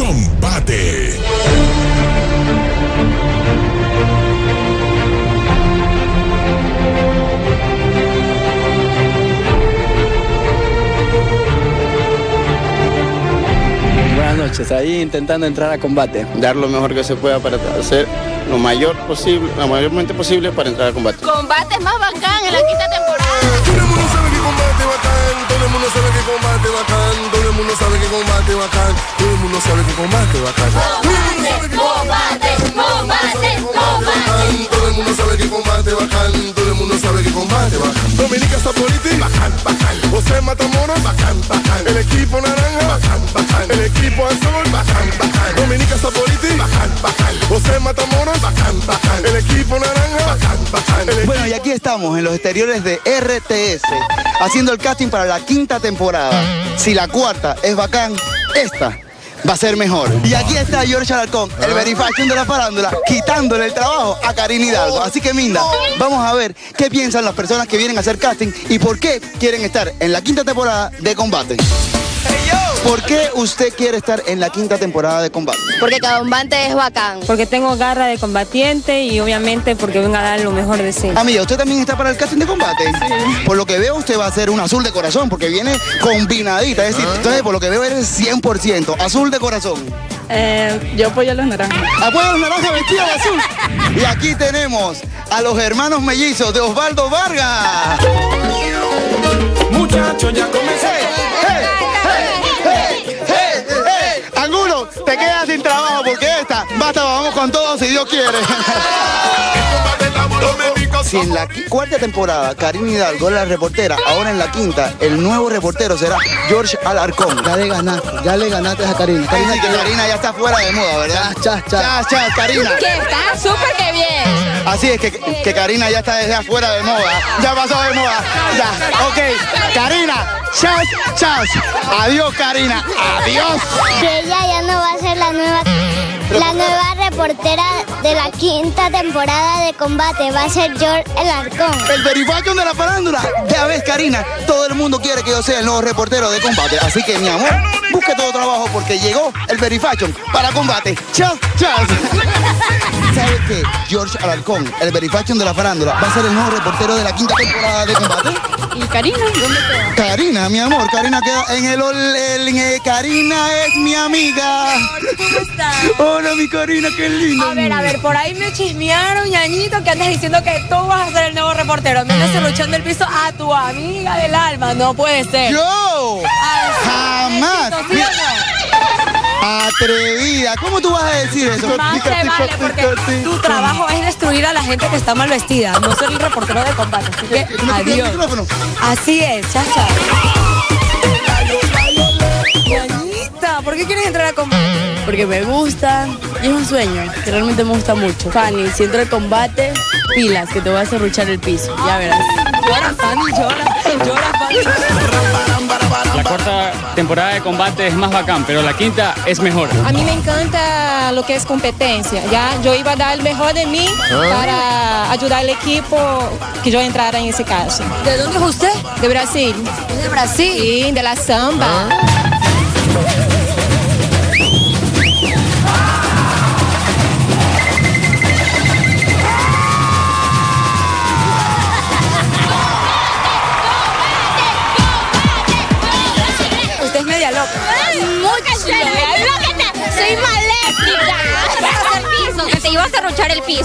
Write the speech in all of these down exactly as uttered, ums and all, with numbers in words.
Combate. Buenas noches, ahí intentando entrar a combate. Dar lo mejor que se pueda para hacer lo mayor posible, lo mayormente posible para entrar a combate. Combate es más bacán en la quinta temporada. Combate bacán, todo el mundo sabe que combate bacán, todo el mundo sabe que combate bacán. Combate, combate, combate, combate. Todo el mundo sabe que combate bacán, todo el mundo sabe que combate bacán. Dominica Zapolitis, bacán, bacán. José Matamoros, bacán, bacán. El equipo naranja, bacán, bacán. El equipo azul, bacán, bacán. Dominica Zapolitis, bacán, bacán. José Matamoros, bacán, bacán. El equipo naranja, bacán, bacán. Bueno, y aquí estamos en los exteriores de R T S haciendo el casting para la quinta temporada. Si la cuarta es bacán, esta va a ser mejor. Y aquí está Jorge Alarcón, el verificación de la farándula, quitándole el trabajo a Karin Hidalgo. Así que, Minda, vamos a ver qué piensan las personas que vienen a hacer casting y por qué quieren estar en la quinta temporada de Combate. ¿Por qué usted quiere estar en la quinta temporada de Combate? Porque Combate es bacán. Porque tengo garra de combatiente y obviamente porque vengo a dar lo mejor de sí. Amiga, ¿usted también está para el casting de Combate? Sí. Por lo que veo, usted va a ser un azul de corazón porque viene combinadita. Es decir, ah. Entonces por lo que veo eres cien por ciento azul de corazón. Eh, yo apoyo a los naranjas. Apoyo a los naranjas vestidos de azul. Y aquí tenemos a los hermanos mellizos de Osvaldo Vargas. Muchachos, ya comencé. Te quedas sin trabajo porque esta, basta, vamos con todo si Dios quiere. Si en la cuarta temporada Karin Hidalgo es la reportera, ahora en la quinta el nuevo reportero será Jorge Alarcón. Ya le ganaste, ya le ganaste a Karin. Karina, sí, que Karina ya está fuera de moda, ¿verdad? Chas, chas, chas, Karina. Que está súper que bien. Así es que, que Karina ya está desde afuera de moda. Ya pasó de moda. Ya, ok. Karina. Chas, chas. Adiós, Karina. Adiós. Que ella ya no va a ser la nueva, la nueva reportera de la quinta temporada de Combate. Va a ser Jorge Alarcón. El verificación de la farándula. Ya ves, Karina, todo el mundo quiere que yo sea el nuevo reportero de Combate. Así que, mi amor, busque todo trabajo porque llegó el verificación para Combate. Chas, chas. ¿Sabes qué? Jorge Alarcón, el verificación de la farándula, va a ser el nuevo reportero de la quinta temporada de Combate. ¿Y Karina? ¿Dónde queda? Karina, mi amor, Karina queda en el... el, el, el Karina es mi amiga. Hola, ¿cómo estás? Hola, mi Karina, qué linda. A ver, a ver, por ahí me chismearon, ñañito, que andas diciendo que tú vas a ser el nuevo reportero. Me andas cerruchando el piso a tu amiga del alma. No puede ser. ¡Yo! ¡Jamás! Éxito, ¿sí o no? Atrevida, ¿cómo tú vas a decir eso? Más te vale, porque tu trabajo es destruir a la gente que está mal vestida, no ser el reportero de Combate. Así que, adiós. Así es, chacha. Bonita, ¿por qué quieres entrar a Combate? Porque me gusta, y es un sueño, que realmente me gusta mucho. Fanny, si entro al Combate, pilas, que te voy a cerruchar el piso, ya verás. Llora, Fanny, llora, llora, Fanny. La cuarta temporada de Combate es más bacán, pero la quinta es mejor. A mí me encanta lo que es competencia, ya yo iba a dar el mejor de mí para ayudar al equipo que yo entrara en ese caso. ¿De dónde es usted? De Brasil. ¿De Brasil? Sí, de la samba. Ah. Soy maléfica. Vas a piso, que te iba a cerruchar el piso.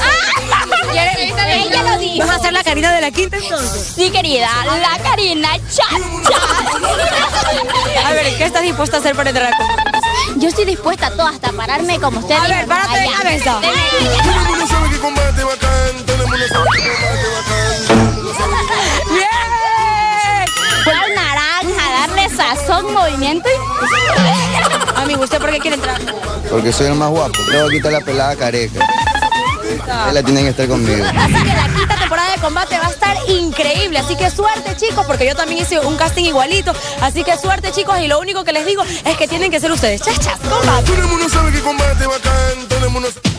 Ah, ella lo dijo. ¿Vas a ser la Karina de la quinta entonces? Sí, querida, la Karina chacha. A ver, ¿qué estás dispuesta a hacer para entrar a Combate? Yo estoy dispuesta a todo, hasta pararme como usted. A ver, párate de cabeza. Bien. Cuál naranja, darle sazón, movimiento y... Amigo, ¿usted por qué quiere entrar? Porque soy el más guapo. Luego quita la pelada careca. La tienen que estar conmigo. Así que la quinta temporada de Combate va a estar increíble. Así que suerte, chicos, porque yo también hice un casting igualito. Así que suerte, chicos, y lo único que les digo es que tienen que ser ustedes. Chachas, Combate. Todo el mundo sabe que Combate bacán, todo el mundo sabe.